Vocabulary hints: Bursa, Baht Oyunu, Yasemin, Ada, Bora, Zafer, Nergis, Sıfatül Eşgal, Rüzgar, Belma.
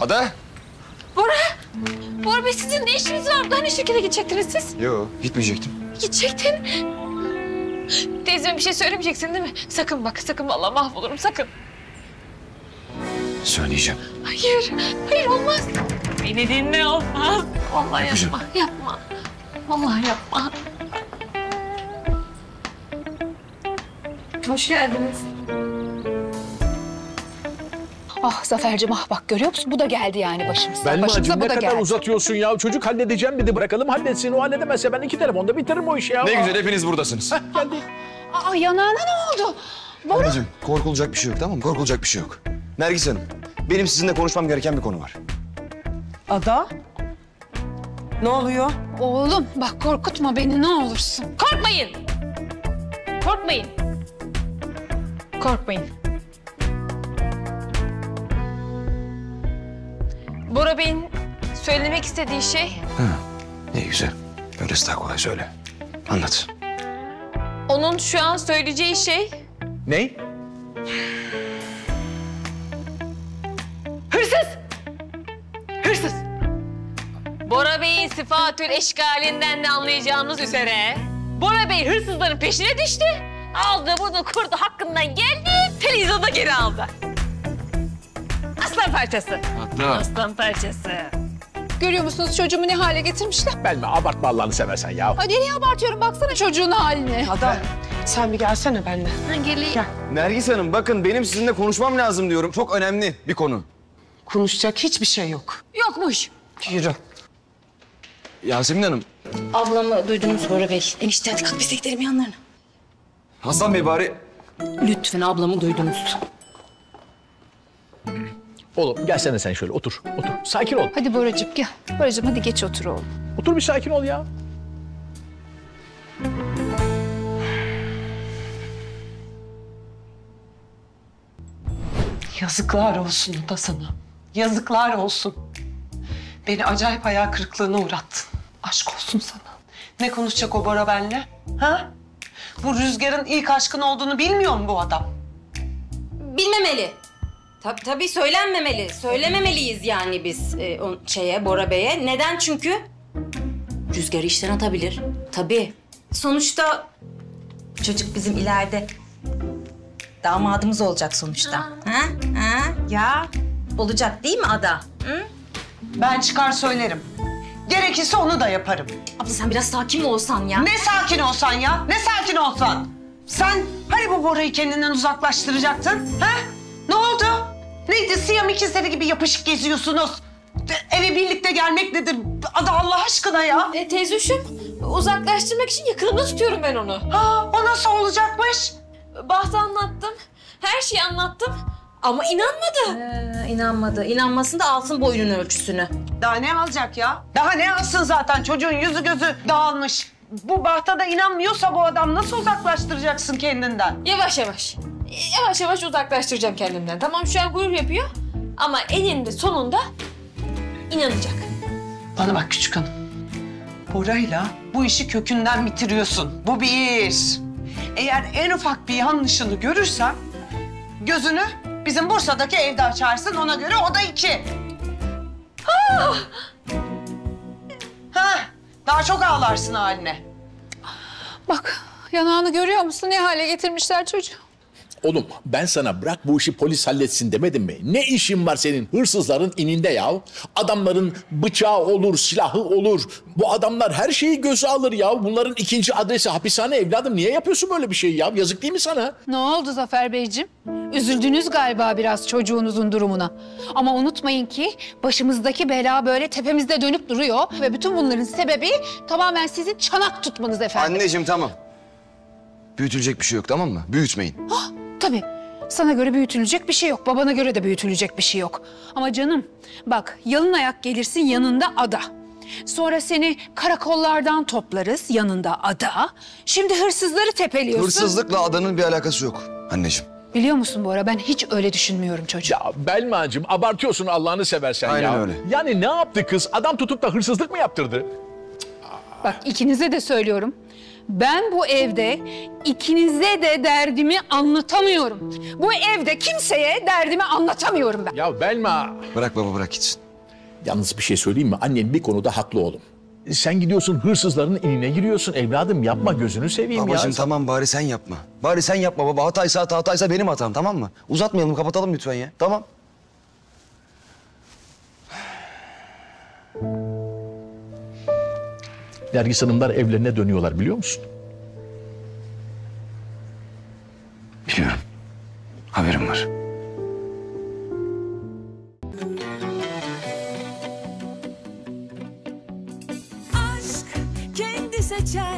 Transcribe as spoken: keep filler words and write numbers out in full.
Ada! Bora! Bora Bey, sizin ne işiniz var? Hani şirkete gidecektiniz siz? Yok, gitmeyecektim. Gidecektin? Teyzeme bir şey söylemeyeceksin değil mi? Sakın bak, sakın vallahi mahvolurum, sakın. Söyleyeceğim. Hayır, hayır olmaz. Beni dinle, olmaz. Vallahi yapacağım. yapma, yapma. Vallahi yapma. Hoş geldiniz. Ah Zafer'cim, ah bak görüyor musun? Bu da geldi yani başımıza. Belma başımıza acım, bu ne da kadar geldi. Uzatıyorsun ya? Çocuk halledeceğim dedi, bırakalım halletsin. O halledemezse ben iki telefonda bitiririm o işi ya. Ne güzel hepiniz buradasınız. Heh, geldi. Aa, aa yanağına ne oldu? Bora... Anneciğim, korkulacak bir şey yok, tamam mı? Korkulacak bir şey yok. Nergis Hanım, benim sizinle konuşmam gereken bir konu var. Ada? Ne oluyor? Oğlum bak korkutma beni ne olursun. Korkmayın. Korkmayın. Korkmayın. Bora Bey'in söylemek istediği şey... Ha, ne güzel. Öylesi daha kolay söyle. Anlat. Onun şu an söyleyeceği şey... Ne? Hırsız! Hırsız! Bora Bey'in Sıfatül Eşgal'inden de anlayacağımız üzere... Bora Bey hırsızların peşine düştü. Aldı, bunu kurdu, hakkından geldi. Televizyonda geri aldı. Aslan parçası. Hatta. Aslan parçası. Görüyor musunuz çocuğumu ne hale getirmişler? Belma abartma Allah'ını seversen ya. Ay nereye abartıyorum? Baksana çocuğun haline. Adam sen bir gelsene benimle. Ben geleyim. Gel. Nergis Hanım bakın benim sizinle konuşmam lazım diyorum. Çok önemli bir konu. Konuşacak hiçbir şey yok. Yokmuş. Yürü. Yasemin Hanım. Ablamı duydunuz Bora Bey. Enişte hadi kalk biz de gidelim yanlarına. Hasan Bey bari... Lütfen ablamı duydunuz. Oğlum gelsene sen şöyle otur, otur. Sakin ol. Hadi Boracığım gel. Boracığım hadi geç otur oğlum. Otur bir sakin ol ya. Yazıklar olsun da sana. Yazıklar olsun. Beni acayip hayal kırıklığına uğrattın. Aşk olsun sana. Ne konuşacak o Bora benimle? Ha? Bu Rüzgar'ın ilk aşkın olduğunu bilmiyor mu bu adam? Bilmemeli. Tabii tabii söylenmemeli. Söylememeliyiz yani biz e, on, şeye Bora Bey'e. Neden? Çünkü Rüzgar'ı işten atabilir. Tabii. Sonuçta çocuk bizim ileride damadımız olacak sonuçta. Ha? Ha? Ha? Ya olacak değil mi Ada? Hı? Ben çıkar söylerim. Gerekirse onu da yaparım. Abla sen biraz sakin mi olsan ya? Ne sakin olsan ya? Ne sakin olsan? Sen hani bu Bora'yı kendinden uzaklaştıracaktın? Ha? Ne oldu? Neydi? Siyam ikizleri gibi yapışık geziyorsunuz. Eve birlikte gelmek nedir? Ada Allah aşkına ya. E, teyzeciğim, uzaklaştırmak için yakınımda tutuyorum ben onu. Ha, o nasıl olacakmış? Baht'a anlattım. Her şeyi anlattım. Ama inanmadı. Ee, inanmadı. İnanmasın da alsın boyunun ölçüsünü. Daha ne alacak ya? Daha ne alsın zaten? Çocuğun yüzü gözü dağılmış. Bu Baht'a da inanmıyorsa bu adam nasıl uzaklaştıracaksın kendinden? Yavaş yavaş. Yavaş yavaş uzaklaştıracağım kendimden. Tamam şu an gurur yapıyor ama eninde sonunda inanacak. Bana bak küçük hanım. Bora'yla bu işi kökünden bitiriyorsun. Bu bir. Eğer en ufak bir yanlışını görürsen gözünü bizim Bursa'daki evde açarsın. Ona göre o da iki. Ha! Ha! Daha çok ağlarsın haline. Bak yanağını görüyor musun? Ne hale getirmişler çocuğu. Oğlum ben sana bırak bu işi polis halletsin demedim mi? Ne işin var senin hırsızların ininde yav? Adamların bıçağı olur, silahı olur. Bu adamlar her şeyi göze alır yav. Bunların ikinci adresi hapishane evladım. Niye yapıyorsun böyle bir şey yav? Yazık değil mi sana? Ne oldu Zafer Beyciğim? Üzüldünüz galiba biraz çocuğunuzun durumuna. Ama unutmayın ki başımızdaki bela böyle tepemizde dönüp duruyor. Ve bütün bunların sebebi tamamen sizin çanak tutmanız efendim. Anneciğim tamam. Büyütülecek bir şey yok tamam mı? Büyütmeyin. Ah! Tabii. Sana göre büyütülecek bir şey yok. Babana göre de büyütülecek bir şey yok. Ama canım bak yalın ayak gelirsin yanında Ada. Sonra seni karakollardan toplarız yanında Ada. Şimdi hırsızları tepeliyorsun. Hırsızlıkla Ada'nın bir alakası yok anneciğim. Biliyor musun Bora ben hiç öyle düşünmüyorum çocuğum. Ya Belma'cığım abartıyorsun Allah'ını seversen. Aynen ya. Aynen öyle. Yani ne yaptı kız? Adam tutup da hırsızlık mı yaptırdı? Bak ikinize de söylüyorum. Ben bu evde ikinize de derdimi anlatamıyorum. Bu evde kimseye derdimi anlatamıyorum ben. Ya Belma! Bırak baba, bırak gitsin. Yalnız bir şey söyleyeyim mi? Annen bir konuda haklı oğlum. Sen gidiyorsun hırsızların eline giriyorsun evladım, yapma gözünü seveyim. Babacığım, ya. Babacığım tamam, bari sen yapma. Bari sen yapma baba. Hataysa hata, hataysa benim hatam, tamam mı? Uzatmayalım, kapatalım lütfen ya. Tamam. Nergis Hanımlar evlerine dönüyorlar, biliyor musun? Biliyorum. Haberim var. Aşk kendi seçer.